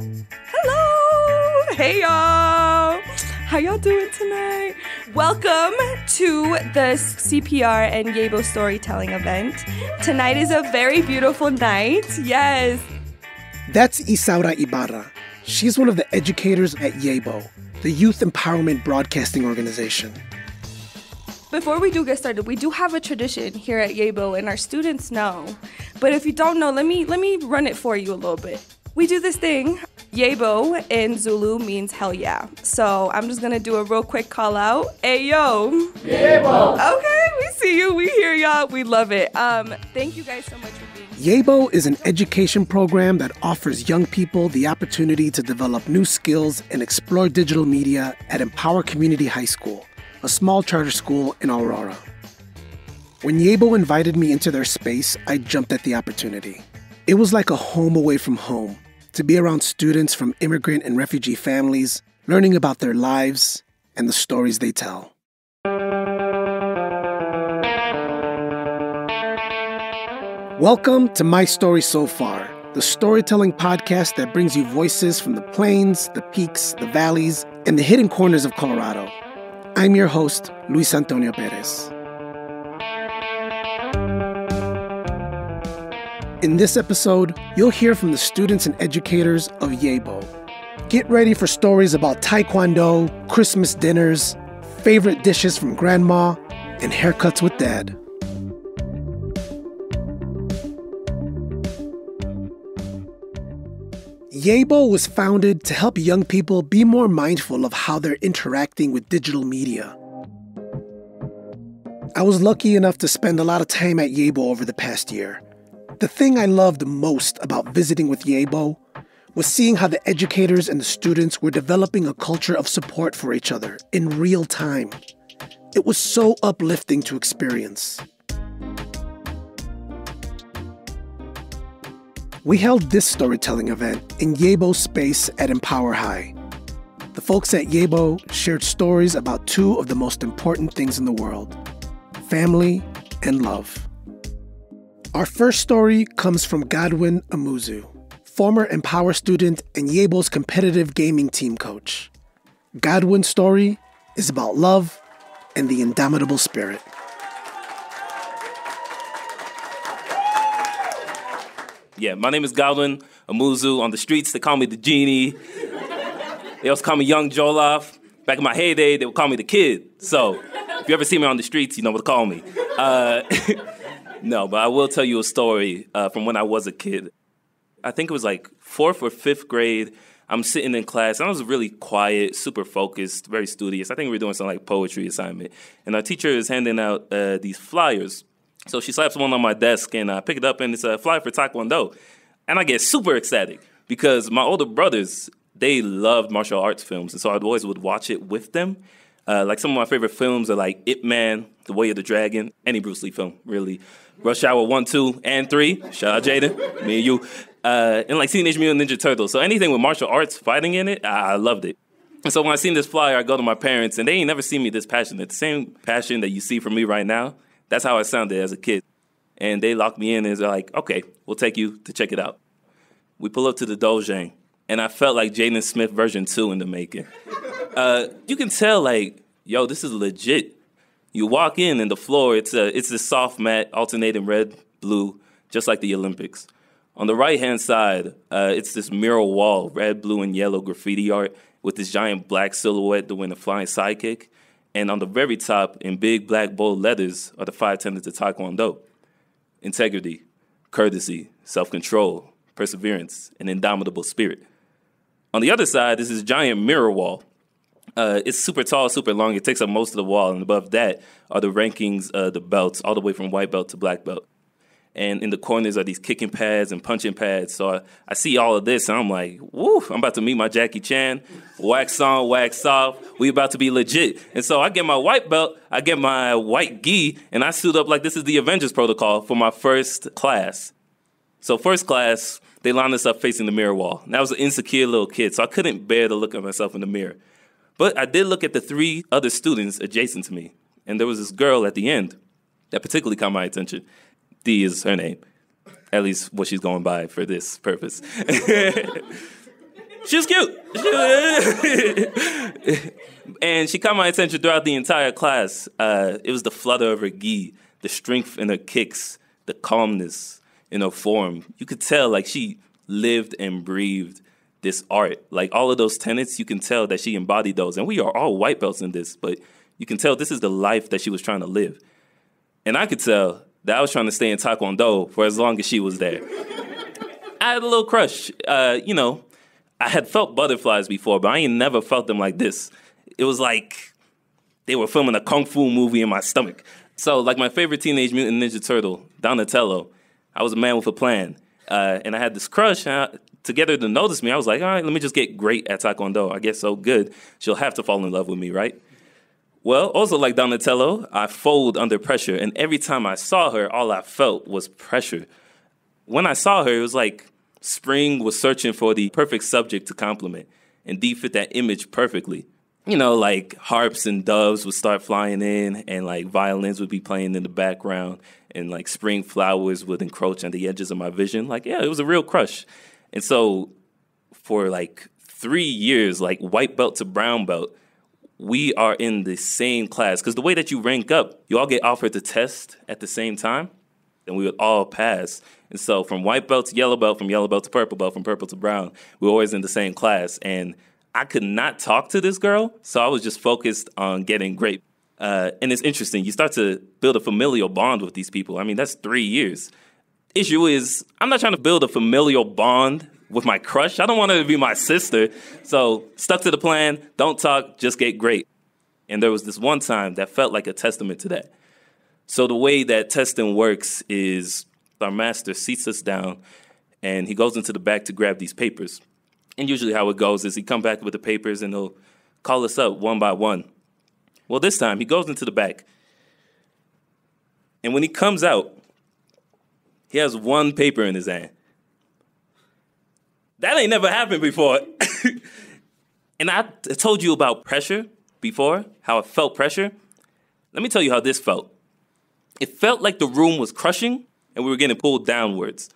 Hello! Hey y'all! How y'all doing tonight? Welcome to the CPR and Yebo storytelling event. Tonight is a very beautiful night. Yes. That's Isaura Ibarra. She's one of the educators at Yebo, the Youth Empowerment Broadcasting Organization. Before we do get started, we do have a tradition here at Yebo, and our students know. But if you don't know, let me run it for you a little bit. We do this thing. Yebo in Zulu means hell yeah. So I'm just gonna do a real quick call out. Ayo. Yebo. Okay, we see you, we hear y'all, we love it. Thank you guys so much for being here. Yebo is an education program that offers young people the opportunity to develop new skills and explore digital media at Empower Community High School, a small charter school in Aurora. When Yebo invited me into their space, I jumped at the opportunity. It was like a home away from home, to be around students from immigrant and refugee families, learning about their lives and the stories they tell. Welcome to My Story So Far, the storytelling podcast that brings you voices from the plains, the peaks, the valleys, and the hidden corners of Colorado. I'm your host, Luis Antonio Perez. In this episode, you'll hear from the students and educators of Yebo. Get ready for stories about Taekwondo, Christmas dinners, favorite dishes from Grandma, and haircuts with Dad. Yebo was founded to help young people be more mindful of how they're interacting with digital media. I was lucky enough to spend a lot of time at Yebo over the past year. The thing I loved most about visiting with Yebo was seeing how the educators and the students were developing a culture of support for each other in real time. It was so uplifting to experience. We held this storytelling event in Yebo's space at Empower High. The folks at Yebo shared stories about two of the most important things in the world, family and love. Our first story comes from Godwin Amuzu, former Empower student and Yebo's competitive gaming team coach. Godwin's story is about love and the indomitable spirit. Yeah, my name is Godwin Amuzu. On the streets, they call me the genie. They also call me Young Joloff. Back in my heyday, they would call me the kid. So if you ever see me on the streets, you know what to call me. No, but I will tell you a story from when I was a kid. I think it was like 4th or 5th grade. I'm sitting in class. I was really quiet, super focused, very studious. I think we were doing some like poetry assignment. And our teacher is handing out these flyers. So she slaps one on my desk, and I pick it up, and it's a flyer for Taekwondo. And I get super ecstatic because my older brothers, they loved martial arts films. And so I always would watch it with them. Like some of my favorite films are like Ip Man, The Way of the Dragon, any Bruce Lee film, really. Rush Hour 1, 2, and 3. Shout out Jayden, me and you. And like Teenage Mutant Ninja Turtles. So anything with martial arts fighting in it, I loved it. And so when I seen this flyer, I go to my parents, and they ain't never seen me this passionate. The same passion that you see from me right now, that's how I sounded as a kid. And they locked me in, and they're like, okay, we'll take you to check it out. We pull up to the dojang, and I felt like Jaden Smith version 2 in the making. You can tell, like, yo, this is legit. You walk in and the floor, it's this soft mat, alternating red, blue, just like the Olympics. On the right-hand side, it's this mural wall, red, blue, and yellow graffiti art with this giant black silhouette doing a flying sidekick. And on the very top, in big black bold letters, are the 5 tenets of Taekwondo. Integrity, courtesy, self-control, perseverance, and indomitable spirit. On the other side is this giant mirror wall. It's super tall, super long. It takes up most of the wall. And above that are the rankings, the belts, all the way from white belt to black belt. And in the corners are these kicking pads and punching pads. So I see all of this, and I'm like, woo, I'm about to meet my Jackie Chan. Wax on, wax off. We about to be legit. And so I get my white belt, I get my white gi, and I suit up like this is the Avengers protocol for my first class. So first class, they lined us up facing the mirror wall. And I was an insecure little kid, so I couldn't bear to look at myself in the mirror. But I did look at the 3 other students adjacent to me, and there was this girl at the end that particularly caught my attention. Dee is her name, at least what she's going by for this purpose. She was cute. And she caught my attention throughout the entire class. It was the flutter of her gi, the strength in her kicks, the calmness in her form. You could tell, like, she lived and breathed this art. Like, all of those tenets, you can tell that she embodied those. And we are all white belts in this, but you can tell this is the life that she was trying to live. And I could tell that I was trying to stay in Taekwondo for as long as she was there. I had a little crush. You know, I had felt butterflies before, but I ain't never felt them like this. It was like they were filming a kung fu movie in my stomach. So, like my favorite Teenage Mutant Ninja Turtle, Donatello, I was a man with a plan. And I had this crush. Together to notice me, I was like, all right, let me just get great at Taekwondo. I get so good, she'll have to fall in love with me, right? Well, also like Donatello, I fold under pressure. And every time I saw her, all I felt was pressure. When I saw her, it was like spring was searching for the perfect subject to compliment. And Dee fit that image perfectly. You know, like harps and doves would start flying in, and like violins would be playing in the background, and like spring flowers would encroach on the edges of my vision. Like, yeah, it was a real crush. And so for like 3 years, like white belt to brown belt, we are in the same class. Because the way that you rank up, you all get offered the test at the same time, and we would all pass. And so from white belt to yellow belt, from yellow belt to purple belt, from purple to brown, we were always in the same class. And I could not talk to this girl, so I was just focused on getting great. And it's interesting. You start to build a familial bond with these people. I mean, that's 3 years. Issue is, I'm not trying to build a familial bond with my crush. I don't want her to be my sister. So stuck to the plan, don't talk, just get great. And there was this one time that felt like a testament to that. So the way that testing works is our master seats us down and he goes into the back to grab these papers. And usually how it goes is he come back with the papers and he'll call us up one by one. Well, this time he goes into the back. And when he comes out, he has one paper in his hand. That ain't never happened before. And I told you about pressure before, how I felt pressure. Let me tell you how this felt. It felt like the room was crushing and we were getting pulled downwards.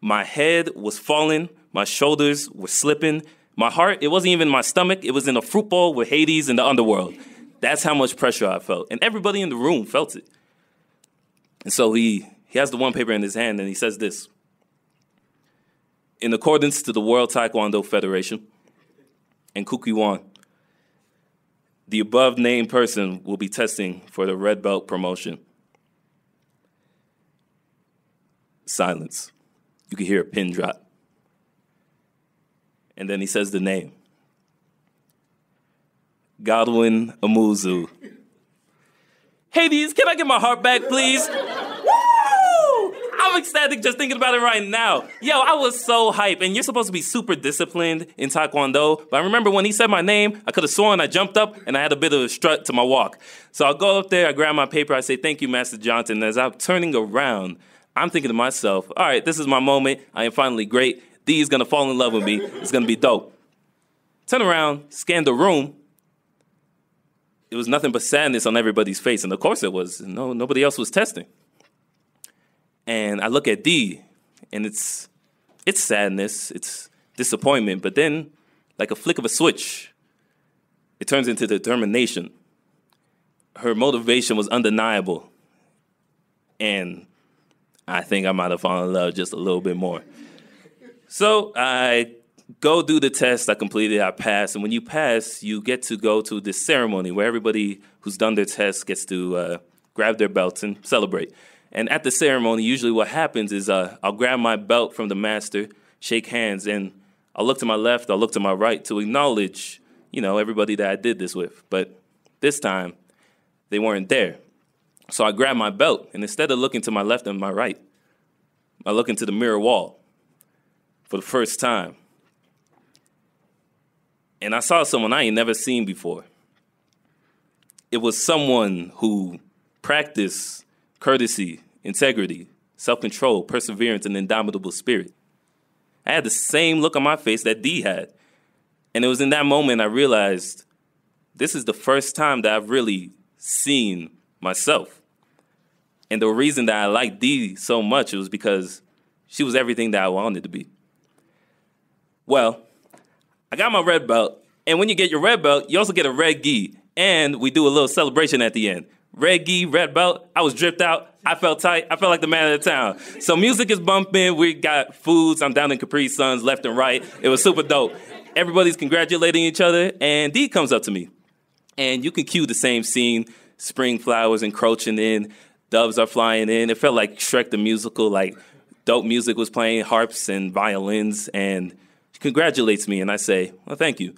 My head was falling. My shoulders were slipping. My heart, it wasn't even my stomach. It was in a fruit bowl with Hades in the underworld. That's how much pressure I felt. And everybody in the room felt it. And so he has the one paper in his hand and he says this. In accordance to the World Taekwondo Federation and Kukkiwon, the above-named person will be testing for the red belt promotion. Silence. You can hear a pin drop. And then he says the name. Godwin Amuzu. Hades, can I get my heart back, please? Woo! I'm ecstatic just thinking about it right now. Yo, I was so hype. And you're supposed to be super disciplined in Taekwondo. But I remember when he said my name, I could have sworn I jumped up and I had a bit of a strut to my walk. So I go up there, I grab my paper, I say, thank you, Master Johnson. And as I'm turning around, I'm thinking to myself, all right, this is my moment. I am finally great. Dee is going to fall in love with me. It's going to be dope. Turn around, scan the room. It was nothing but sadness on everybody's face. And of course it was. No, nobody else was testing. And I look at Dee, and it's sadness. It's disappointment. But then, like a flick of a switch, it turns into determination. Her motivation was undeniable. And I think I might have fallen in love just a little bit more. So I go do the test. I completed it. I passed. And when you pass, you get to go to this ceremony where everybody who's done their test gets to grab their belts and celebrate. And at the ceremony, usually what happens is I'll grab my belt from the master, shake hands, and I'll look to my left, I'll look to my right to acknowledge, you know, everybody that I did this with. But this time, they weren't there. So I grab my belt, and instead of looking to my left and my right, I look into the mirror wall. For the first time. And I saw someone I ain't never seen before. It was someone who practiced courtesy, integrity, self-control, perseverance, and indomitable spirit. I had the same look on my face that Dee had. And it was in that moment I realized this is the first time that I've really seen myself. And the reason that I liked Dee so much was because she was everything that I wanted to be. Well, I got my red belt. And when you get your red belt, you also get a red gi. And we do a little celebration at the end. Red gi, red belt. I was dripped out. I felt tight. I felt like the man of the town. So music is bumping. We got foods. I'm down in Capri Suns left and right. It was super dope. Everybody's congratulating each other. And D comes up to me. And you can cue the same scene. Spring flowers encroaching in. Doves are flying in. It felt like Shrek the Musical. Like dope music was playing. Harps and violins. And she congratulates me. And I say, well, thank you.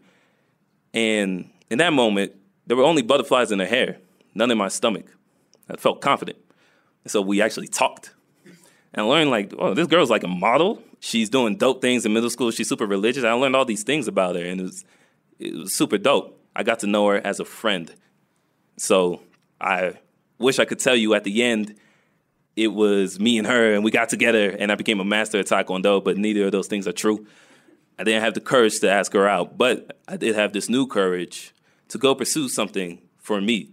And in that moment, there were only butterflies in her hair, none in my stomach. I felt confident. And so we actually talked. And I learned, like, oh, this girl's like a model. She's doing dope things in middle school. She's super religious. I learned all these things about her, and it was super dope. I got to know her as a friend. So I wish I could tell you at the end it was me and her, and we got together, and I became a master at Taekwondo, but neither of those things are true. I didn't have the courage to ask her out, but I did have this new courage to go pursue something for me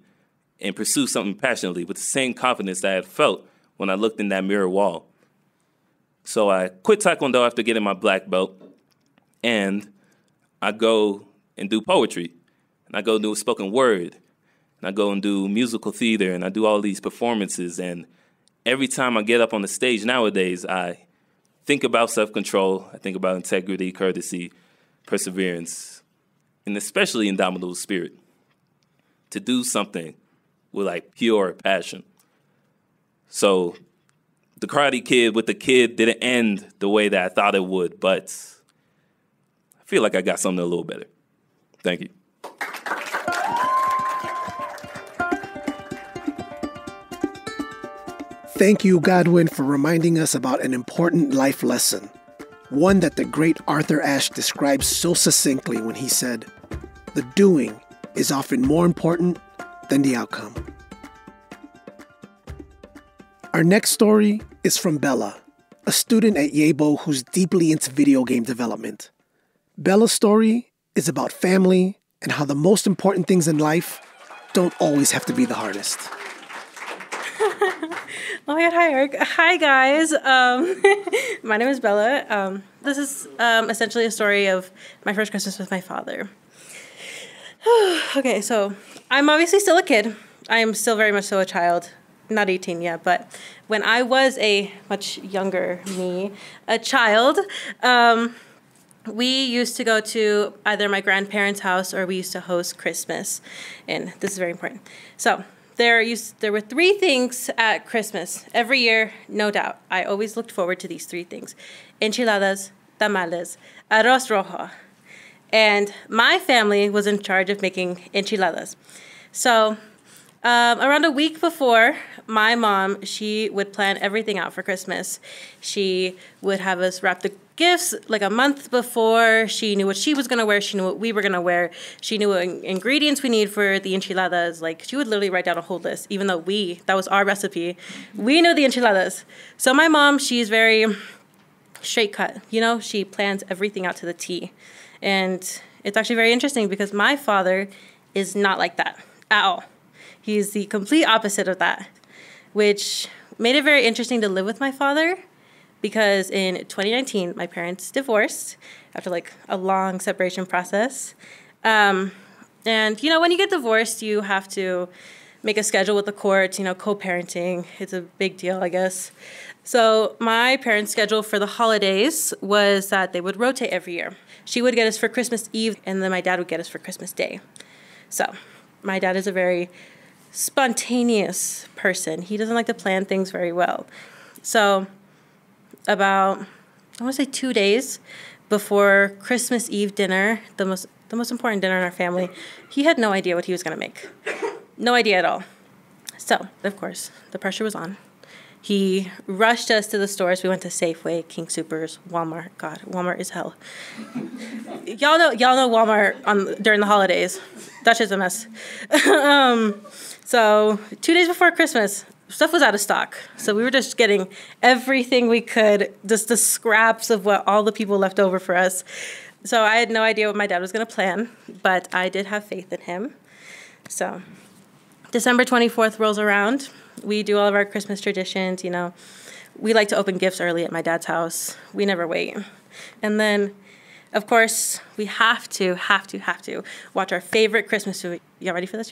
and pursue something passionately with the same confidence that I had felt when I looked in that mirror wall. So I quit Taekwondo after getting my black belt, and I go and do poetry, and I go do spoken word, and I go and do musical theater, and I do all these performances, and every time I get up on the stage nowadays, I think about self-control, I think about integrity, courtesy, perseverance, and especially indomitable spirit, to do something with like pure passion. So the Karate Kid with the kid didn't end the way that I thought it would, but I feel like I got something a little better. Thank you. Thank you, Godwin, for reminding us about an important life lesson, one that the great Arthur Ashe describes so succinctly when he said, "The doing is often more important than the outcome." Our next story is from Bella, a student at Yebo who's deeply into video game development. Bella's story is about family and how the most important things in life don't always have to be the hardest. Oh my God, hi Eric. Hi guys. My name is Bella. This is essentially a story of my first Christmas with my father. Okay, so I'm obviously still a kid. I am still very much so a child. Not 18 yet, but when I was a much younger me, a child, we used to go to either my grandparents' house or we used to host Christmas. And this is very important. So there were three things at Christmas every year, no doubt. I always looked forward to these three things: enchiladas, tamales, arroz rojo. And my family was in charge of making enchiladas. So around a week before, my mom, she would plan everything out for Christmas. She would have us wrap the gifts like a month before. She knew what she was going to wear. She knew what we were going to wear. She knew what ingredients we need for the enchiladas. Like, she would literally write down a whole list, even though that was our recipe. We knew the enchiladas. So my mom, she's very straight cut. You know, she plans everything out to the T. And it's actually very interesting because my father is not like that at all. He's the complete opposite of that, which made it very interesting to live with my father. Because in 2019, my parents divorced after like a long separation process. And, you know, when you get divorced, you have to make a schedule with the courts, you know, co-parenting. It's a big deal, I guess. So my parents' schedule for the holidays was that they would rotate every year. She would get us for Christmas Eve, and then my dad would get us for Christmas Day. So my dad is a very spontaneous person. He doesn't like to plan things very well. So about, I want to say, 2 days before Christmas Eve dinner, the most important dinner in our family, he had no idea what he was going to make. No idea at all. So, of course, the pressure was on. He rushed us to the stores. We went to Safeway, King Soopers, Walmart. God, Walmart is hell. Y'all know Walmart during the holidays. That shit's a mess. So 2 days before Christmas, stuff was out of stock. So we were just getting everything we could, just the scraps of what all the people left over for us. So I had no idea what my dad was going to plan, but I did have faith in him. So December 24th rolls around. We do all of our Christmas traditions, you know. We like to open gifts early at my dad's house. We never wait. And then Of course, we have to watch our favorite Christmas movie. Y'all ready for this?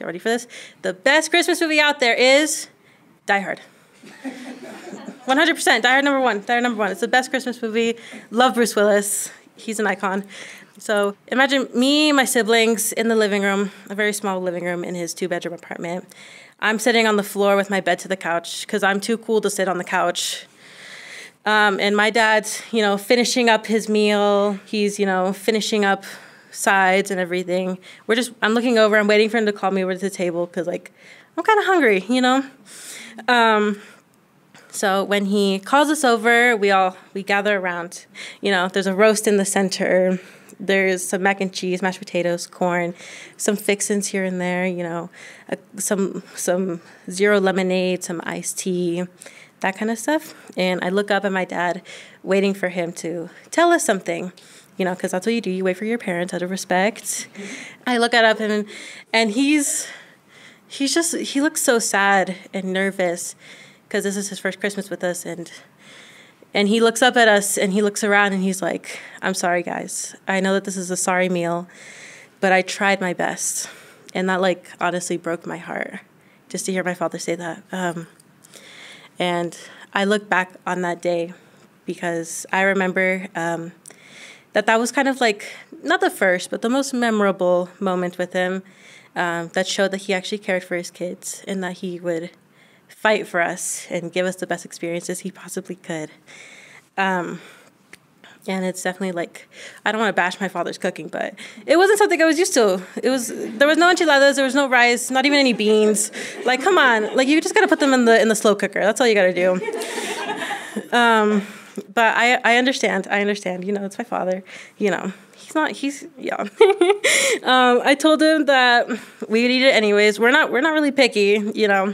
The best Christmas movie out there is Die Hard. 100%, Die Hard number one, It's the best Christmas movie. Love Bruce Willis, he's an icon. So imagine me, my siblings in the living room, a very small living room in his 2-bedroom apartment. I'm sitting on the floor with my bed to the couch because I'm too cool to sit on the couch. And my dad's, you know, finishing up his meal. He's, you know, finishing up sides and everything. We're just, I'm looking over, I'm waiting for him to call me over to the table because, like, I'm kind of hungry, you know? So when he calls us over, we gather around. You know, there's a roast in the center. There's some mac and cheese, mashed potatoes, corn, some fixins here and there, you know, some zero lemonade, some iced tea, that kind of stuff. And I look up at my dad, waiting for him to tell us something, you know, because that's what you do. You wait for your parents out of respect. I look at him, and he's just, he looks so sad and nervous because this is his first Christmas with us, and he looks up at us, and he looks around, and he's like, I'm sorry, guys. I know that this is a sorry meal, but I tried my best. And that, like, honestly broke my heart just to hear my father say that. And I look back on that day because I remember that was kind of like, not the first, but the most memorable moment with him that showed that he actually cared for his kids and that he would fight for us and give us the best experiences he possibly could. And it's definitely like, I don't want to bash my father's cooking, but it wasn't something I was used to. There was no enchiladas, there was no rice, not even any beans. Like, come on, like, you just got to put them in the slow cooker. That's all you got to do. But I understand, you know, it's my father, you know. Yeah. I told him that we would eat it anyways. We're not really picky, you know.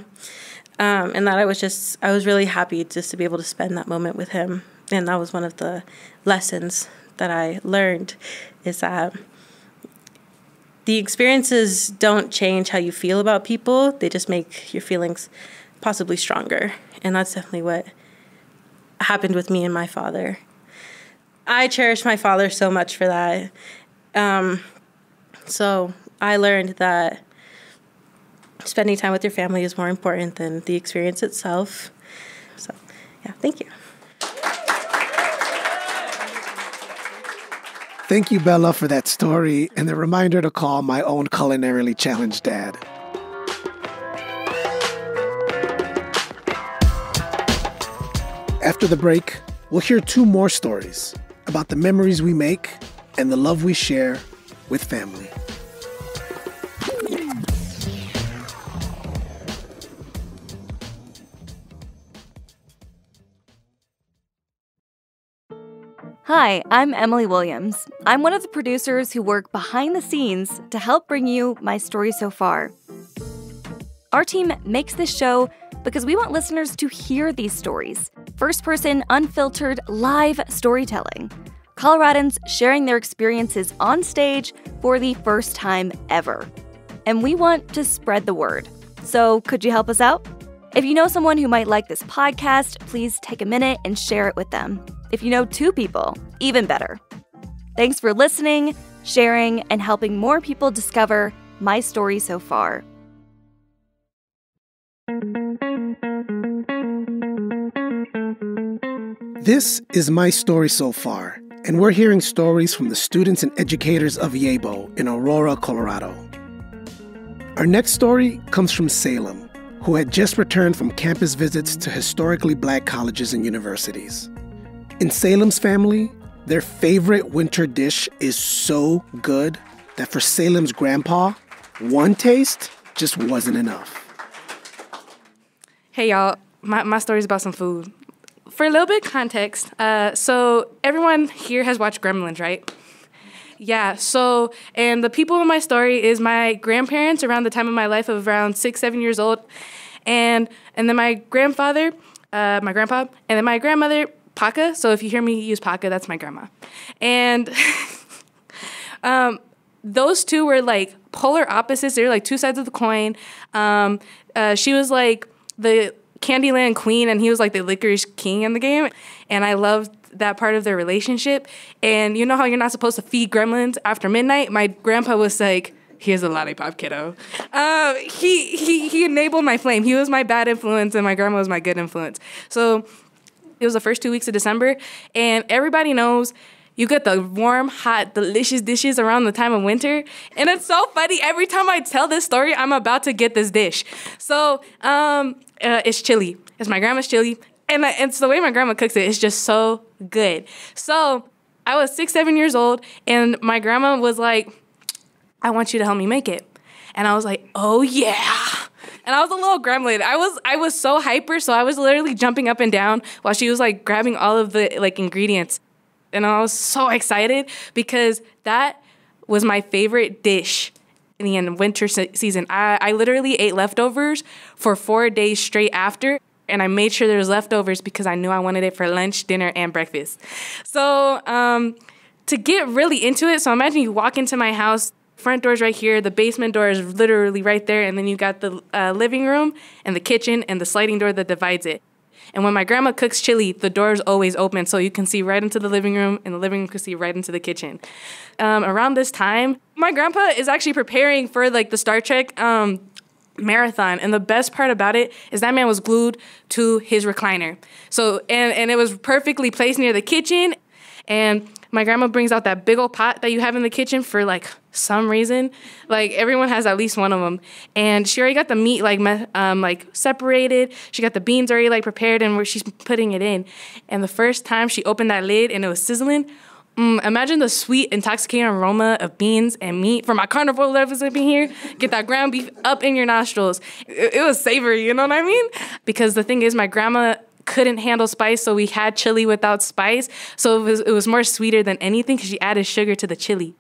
And that I was really happy just to be able to spend that moment with him. And that was one of the lessons that I learned, is that the experiences don't change how you feel about people. They just make your feelings possibly stronger. And that's definitely what happened with me and my father. I cherish my father so much for that. So I learned that spending time with your family is more important than the experience itself. So, yeah, thank you. Thank you, Bella, for that story and the reminder to call my own culinarily challenged dad. After the break, we'll hear 2 more stories about the memories we make and the love we share with family. Hi, I'm Emily Williams. I'm one of the producers who work behind the scenes to help bring you My Story So Far. Our team makes this show because we want listeners to hear these stories. First-person, unfiltered, live storytelling. Coloradans sharing their experiences on stage for the first time ever. And we want to spread the word. So could you help us out? If you know someone who might like this podcast, please take a minute and share it with them. If you know 2 people, even better. Thanks for listening, sharing, and helping more people discover My Story So Far. This is My Story So Far, and we're hearing stories from the students and educators of Yebo in Aurora, Colorado. Our next story comes from Salem, who had just returned from campus visits to historically black colleges and universities. In Salem's family, their favorite winter dish is so good that for Salem's grandpa, 1 taste just wasn't enough. Hey y'all, my story's about some food. For a little bit of context, so everyone here has watched Gremlins, right? Yeah, so, and the people in my story is my grandparents around the time of my life of around 6, 7 years old, and then my grandfather, my grandpa, and then my grandmother, Paca. So if you hear me use Paca, that's my grandma. And those two were like polar opposites. They were like 2 sides of the coin. She was like the Candyland queen and he was like the licorice king in the game. And I loved that part of their relationship. And you know how you're not supposed to feed gremlins after midnight? My grandpa was like, "Here's a lollipop, kiddo." He enabled my flame. He was my bad influence, and my grandma was my good influence. So it was the first 2 weeks of December, and everybody knows you get the warm, hot, delicious dishes around the time of winter. And it's so funny. Every time I tell this story, I'm about to get this dish. So it's chili. It's my grandma's chili. And it's the way my grandma cooks it. It's just so good. So I was 6, 7 years old, and my grandma was like, "I want you to help me make it." And I was like, "Oh, yeah." And I was a little gremlin. I was so hyper, so I was literally jumping up and down while she was, like, grabbing all of the, like, ingredients. And I was so excited because that was my favorite dish in the winter season. I literally ate leftovers for 4 days straight after, and I made sure there was leftovers because I knew I wanted it for lunch, dinner, and breakfast. So to get really into it, so imagine you walk into my house. Front door's right here. The basement door is literally right there. And then you got the living room and the kitchen and the sliding door that divides it. And when my grandma cooks chili, the door's always open. So you can see right into the living room, and the living room can see right into the kitchen. Around this time, my grandpa is actually preparing for, like, the Star Trek marathon. And the best part about it is that man was glued to his recliner. So and it was perfectly placed near the kitchen. And my grandma brings out that big old pot that you have in the kitchen for, like, some reason. Like, everyone has at least one of them. And she already got the meat, like separated. She got the beans already, like, prepared, and where she's putting it in. And the first time she opened that lid and it was sizzling, imagine the sweet, intoxicating aroma of beans and meat. For my carnivore lovers up in here, get that ground beef up in your nostrils. It was savory, you know what I mean? Because the thing is, my grandma couldn't handle spice, so we had chili without spice. So it was more sweeter than anything because she added sugar to the chili.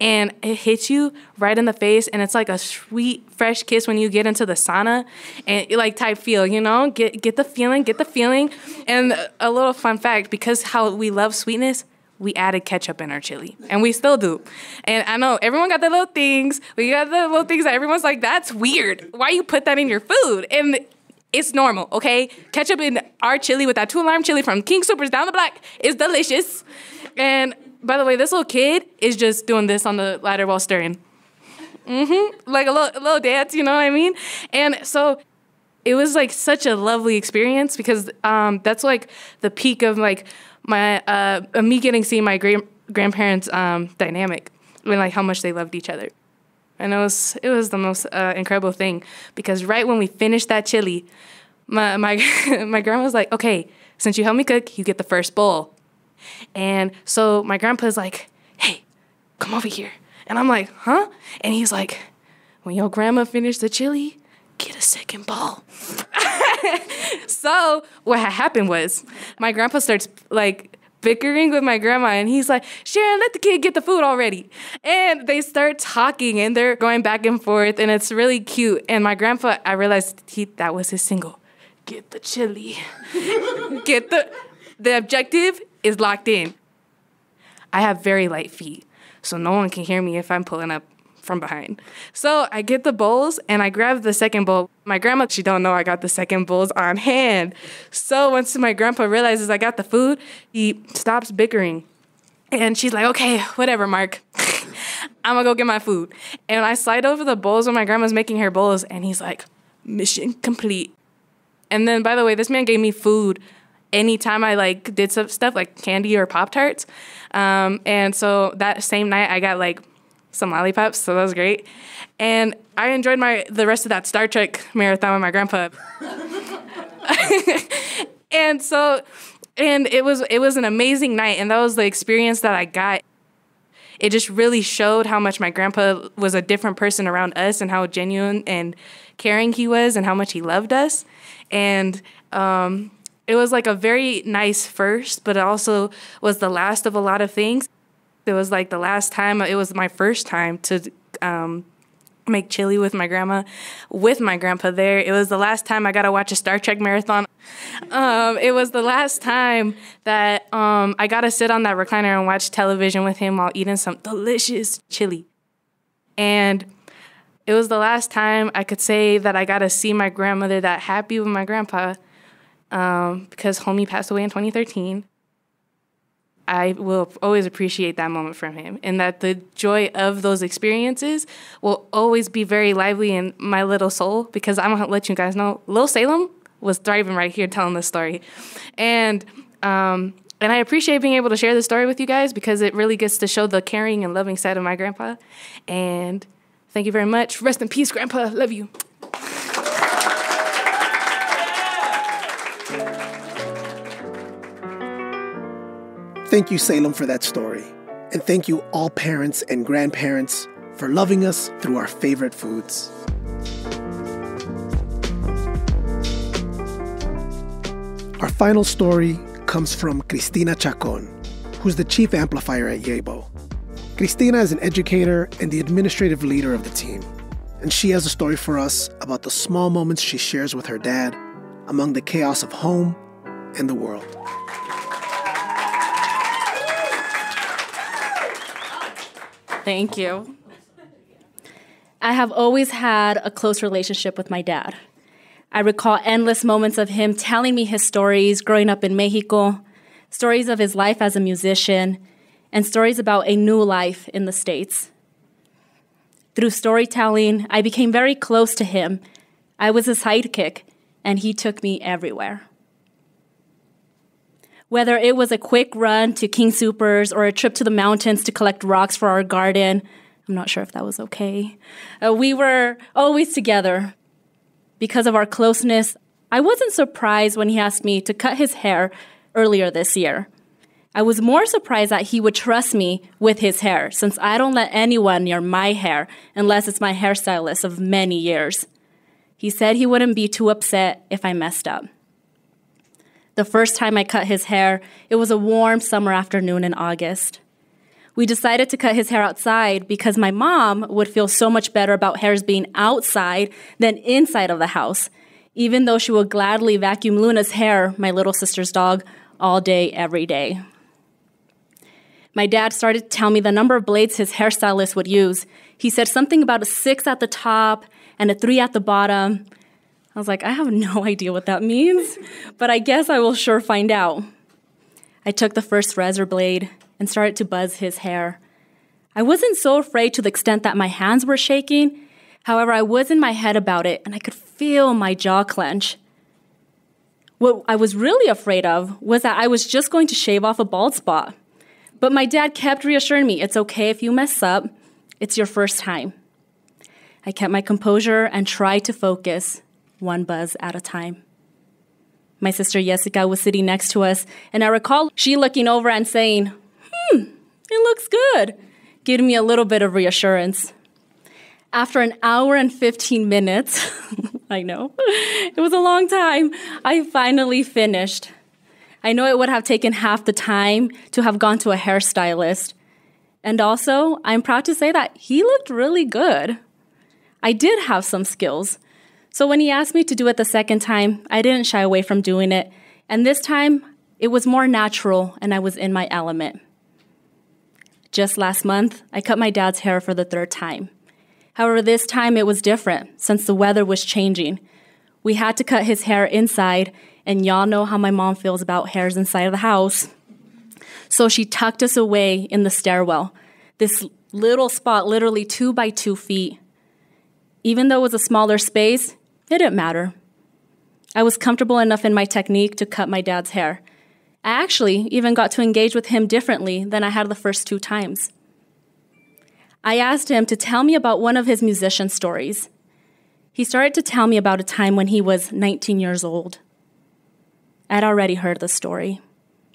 And it hits you right in the face, and it's like a sweet, fresh kiss when you get into the sauna, and like type feel, you know? Get the feeling. And a little fun fact, because how we love sweetness, we added ketchup in our chili, and we still do. And I know everyone got the little things. We got the little things that everyone's like, "That's weird. Why you put that in your food?" And it's normal, okay? Ketchup in our chili with that 2-alarm chili from King Soopers down the block is delicious. And by the way, this little kid is just doing this on the ladder while stirring. Like a little dance, you know what I mean? And so it was like such a lovely experience because that's like the peak of like my me getting to see my grandparents' dynamic and like how much they loved each other. And it was the most incredible thing because right when we finished that chili, my grandma was like, "Okay, since you helped me cook, you get the first bowl." And so my grandpa's like, "Hey, come over here." And I'm like, "Huh?" And he's like, "When your grandma finished the chili, get a second bowl." So what happened was my grandpa starts like bickering with my grandma, and he's like, "Sharon, let the kid get the food already." And they start talking, and they're going back and forth, and it's really cute. And my grandpa, I realized that was his single. Get the chili. Get the objective is locked in. I have very light feet, so no one can hear me if I'm pulling up from behind. So I get the bowls, and I grab the second bowl. My grandma, she don't know I got the second bowls on hand. So once my grandpa realizes I got the food, he stops bickering. And she's like, "Okay, whatever, Mark. I'm gonna go get my food." And I slide over the bowls when my grandma's making her bowls, and he's like, "Mission complete." And then, by the way, this man gave me food anytime I like did some stuff like candy or Pop-Tarts. And so that same night I got like some lollipops, so that was great. And I enjoyed the rest of that Star Trek marathon with my grandpa. And it was an amazing night, and that was the experience that I got. It just really showed how much my grandpa was a different person around us, and how genuine and caring he was, and how much he loved us. And it was like a very nice first, but it also was the last of a lot of things. It was like the last time, it was my first time to make chili with my grandma, with my grandpa there. It was the last time I got to watch a Star Trek marathon. It was the last time that I got to sit on that recliner and watch television with him while eating some delicious chili. And it was the last time I could say that I got to see my grandmother that happy with my grandpa because homie passed away in 2013. I will always appreciate that moment from him, and that the joy of those experiences will always be very lively in my little soul, because I'm going to let you guys know, Lil Salem was thriving right here telling this story. And I appreciate being able to share this story with you guys, because it really gets to show the caring and loving side of my grandpa. And thank you very much. Rest in peace, Grandpa. Love you. Thank you, Salem, for that story. And thank you, all parents and grandparents, for loving us through our favorite foods. Our final story comes from Cristina Chacon, who's the chief amplifier at Yebo. Cristina is an educator and the administrative leader of the team, and she has a story for us about the small moments she shares with her dad among the chaos of home and the world. Thank you. I have always had a close relationship with my dad. I recall endless moments of him telling me his stories growing up in Mexico, stories of his life as a musician, and stories about a new life in the States. Through storytelling, I became very close to him. I was his sidekick, and he took me everywhere. Whether it was a quick run to King Soopers or a trip to the mountains to collect rocks for our garden, I'm not sure if that was okay, we were always together. Because of our closeness, I wasn't surprised when he asked me to cut his hair earlier this year. I was more surprised that he would trust me with his hair, since I don't let anyone near my hair unless it's my hairstylist of many years. He said he wouldn't be too upset if I messed up. The first time I cut his hair, it was a warm summer afternoon in August. We decided to cut his hair outside because my mom would feel so much better about hairs being outside than inside of the house, even though she would gladly vacuum Luna's hair, my little sister's dog, all day, every day. My dad started to tell me the number of blades his hairstylist would use. He said something about a 6 at the top and a 3 at the bottom. I was like, I have no idea what that means, but I guess I will sure find out. I took the first razor blade and started to buzz his hair. I wasn't so afraid to the extent that my hands were shaking. However, I was in my head about it, and I could feel my jaw clench. What I was really afraid of was that I was just going to shave off a bald spot. But my dad kept reassuring me, it's okay if you mess up. It's your first time. I kept my composure and tried to focus, one buzz at a time. My sister Jessica was sitting next to us, and I recall she looking over and saying, it looks good, giving me a little bit of reassurance. After an hour and 15 minutes, I know, it was a long time, I finally finished. I know it would have taken half the time to have gone to a hairstylist. And also, I'm proud to say that he looked really good. I did have some skills. So when he asked me to do it the second time, I didn't shy away from doing it. And this time, it was more natural and I was in my element. Just last month, I cut my dad's hair for the third time. However, this time it was different since the weather was changing. We had to cut his hair inside, and y'all know how my mom feels about hairs inside of the house. So she tucked us away in the stairwell, this little spot literally 2 by 2 feet. Even though it was a smaller space, it didn't matter. I was comfortable enough in my technique to cut my dad's hair. I actually even got to engage with him differently than I had the first 2 times. I asked him to tell me about one of his musician stories. He started to tell me about a time when he was 19 years old. I'd already heard the story,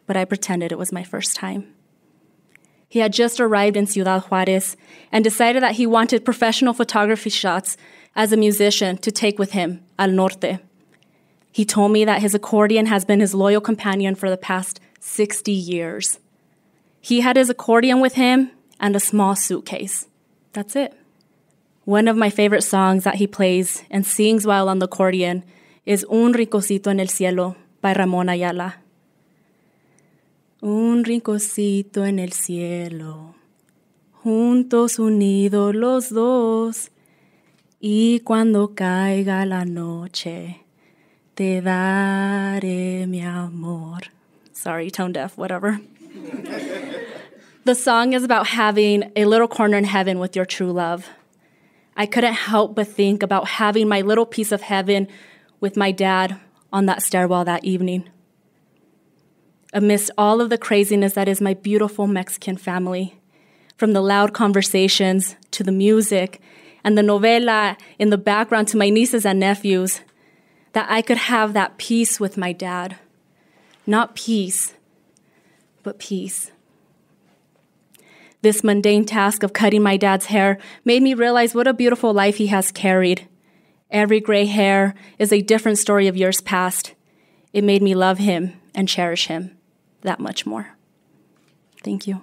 but I pretended it was my first time. He had just arrived in Ciudad Juarez and decided that he wanted professional photography shots as a musician to take with him, al norte. He told me that his accordion has been his loyal companion for the past 60 years. He had his accordion with him and a small suitcase. That's it. One of my favorite songs that he plays and sings while on the accordion is Un Ricocito en el Cielo by Ramon Ayala. Un rinconcito en el cielo, juntos unidos los dos, y cuando caiga la noche, te daré mi amor. Sorry, tone deaf, whatever. The song is about having a little corner in heaven with your true love. I couldn't help but think about having my little piece of heaven with my dad on that stairwell that evening. Amidst all of the craziness that is my beautiful Mexican family, from the loud conversations to the music and the novela in the background to my nieces and nephews, that I could have that peace with my dad. Not peace, but peace. This mundane task of cutting my dad's hair made me realize what a beautiful life he has carried. Every gray hair is a different story of years past. It made me love him and cherish him that much more. Thank you.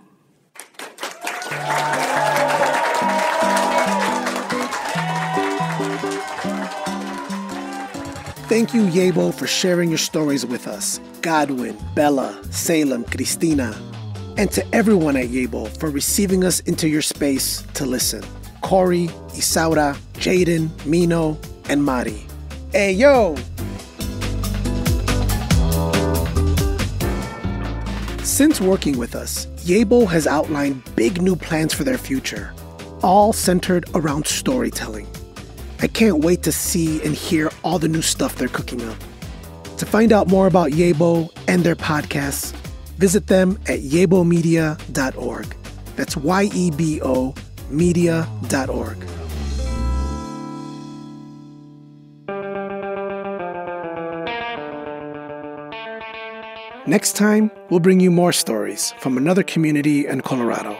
Thank you, Yebo, for sharing your stories with us. Godwin, Bella, Salem, Cristina, and to everyone at Yebo for receiving us into your space to listen. Corey, Isaura, Jaden, Mino, and Mari. Hey, yo! Since working with us, Yebo has outlined big new plans for their future, all centered around storytelling. I can't wait to see and hear all the new stuff they're cooking up. To find out more about Yebo and their podcasts, visit them at yebomedia.org. That's Y-E-B-O media.org. Next time, we'll bring you more stories from another community in Colorado.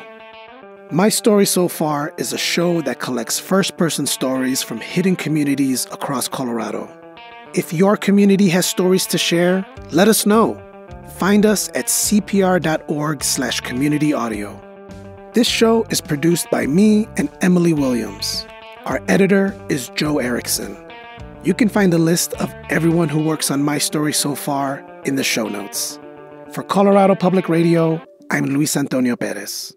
My Story So Far is a show that collects first-person stories from hidden communities across Colorado. If your community has stories to share, let us know. Find us at cpr.org/communityaudio. This show is produced by me and Emily Williams. Our editor is Joe Erickson. You can find a list of everyone who works on My Story So Far in the show notes. For Colorado Public Radio, I'm Luis Antonio Perez.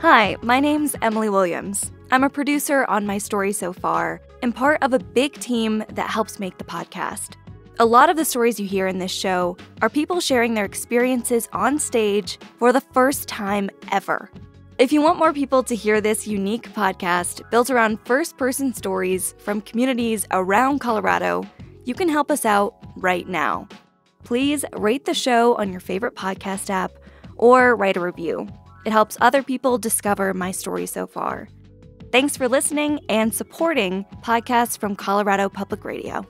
Hi, my name's Emily Williams. I'm a producer on My Story So Far and part of a big team that helps make the podcast. A lot of the stories you hear in this show are people sharing their experiences on stage for the first time ever. If you want more people to hear this unique podcast built around first-person stories from communities around Colorado, you can help us out right now. Please rate the show on your favorite podcast app or write a review. It helps other people discover My Story So Far. Thanks for listening and supporting podcasts from Colorado Public Radio.